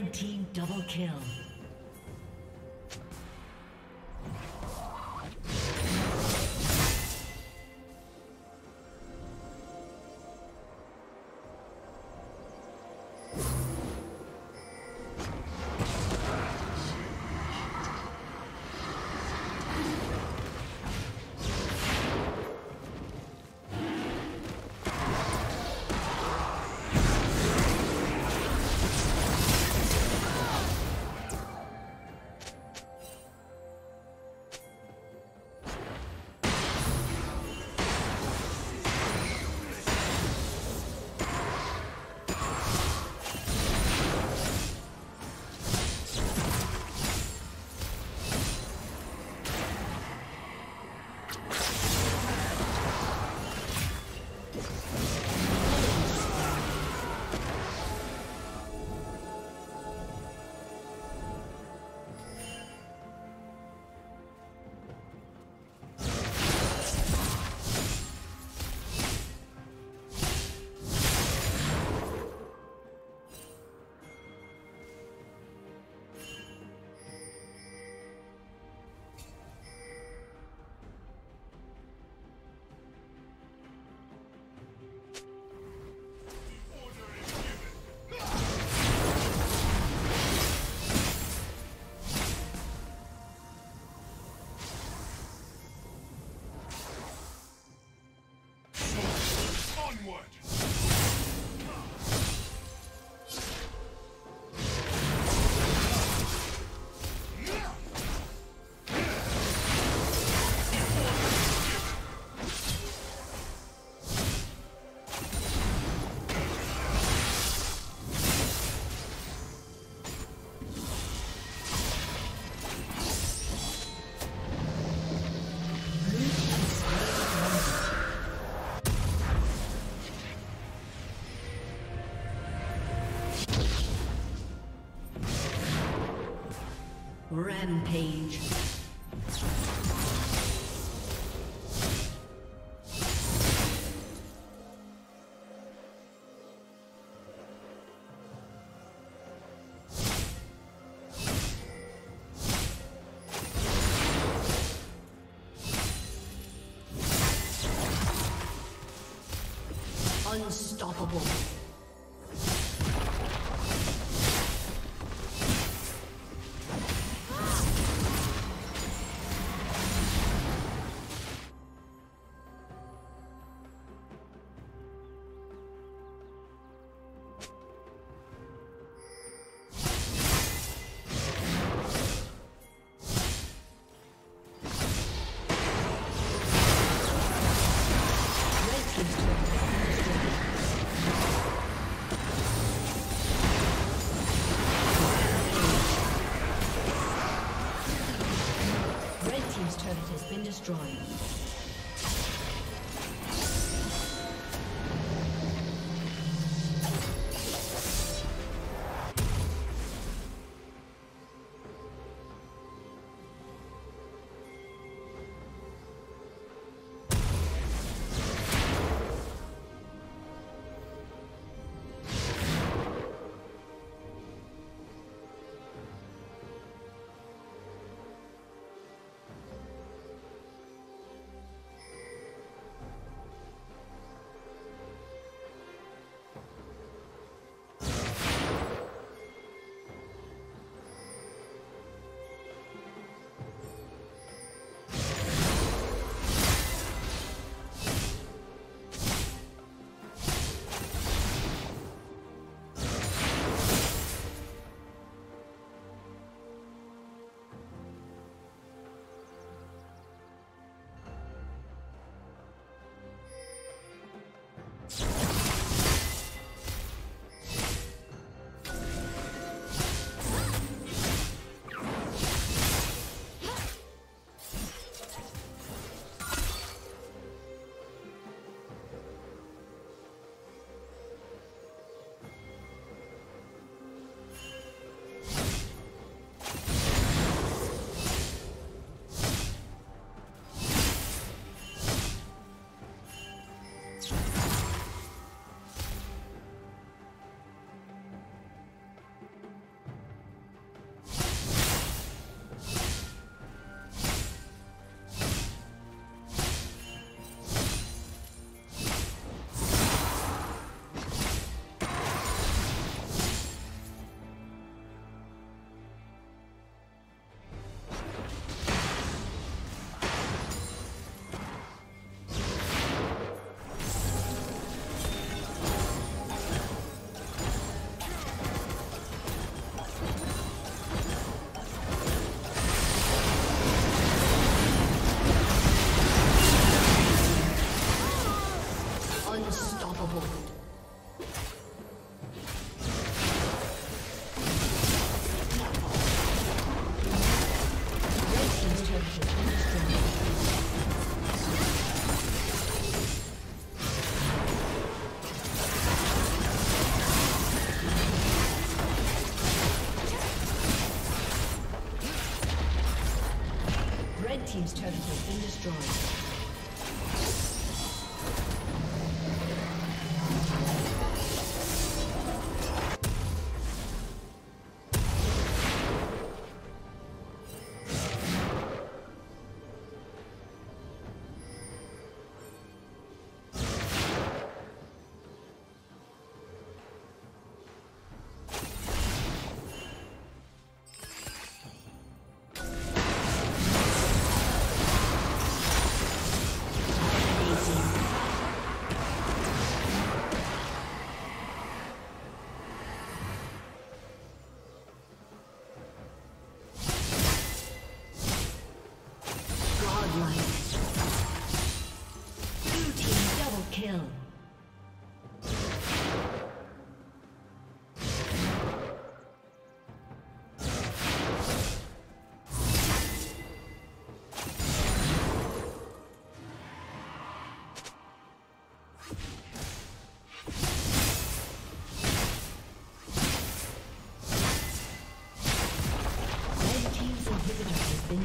Red team double kill. Rampage. Unstoppable. Red team's turret has been destroyed.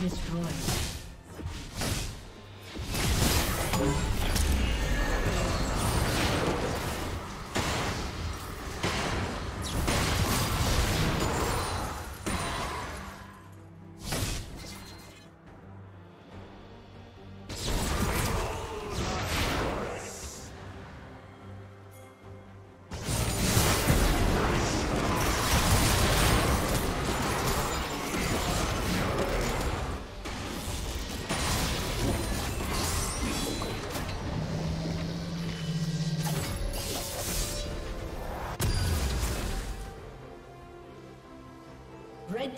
Destroyed. Red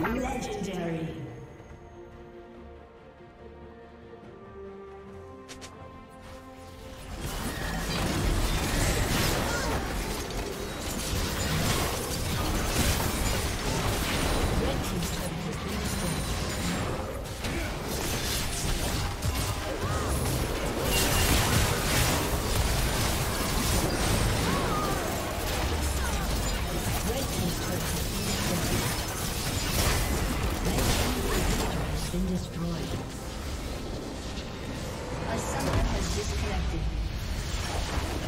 Legendary. Destroyed. A summoner has disconnected.